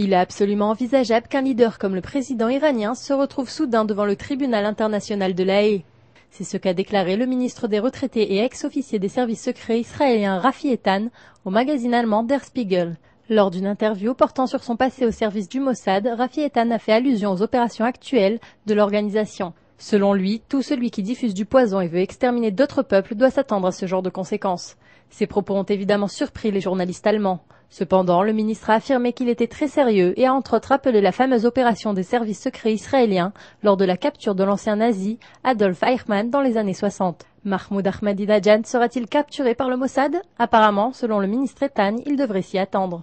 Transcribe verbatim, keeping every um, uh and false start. Il est absolument envisageable qu'un leader comme le président iranien se retrouve soudain devant le tribunal international de La Haye. C'est ce qu'a déclaré le ministre des Retraités et ex-officier des services secrets israéliens Rafi Eitan au magazine allemand Der Spiegel. Lors d'une interview portant sur son passé au service du Mossad, Rafi Eitan a fait allusion aux opérations actuelles de l'organisation. Selon lui, tout celui qui diffuse du poison et veut exterminer d'autres peuples doit s'attendre à ce genre de conséquences. Ces propos ont évidemment surpris les journalistes allemands. Cependant, le ministre a affirmé qu'il était très sérieux et a entre autres rappelé la fameuse opération des services secrets israéliens lors de la capture de l'ancien nazi Adolf Eichmann dans les années soixante. Mahmoud Ahmadinejad sera-t-il capturé par le Mossad? Apparemment, selon le ministre Eitan, il devrait s'y attendre.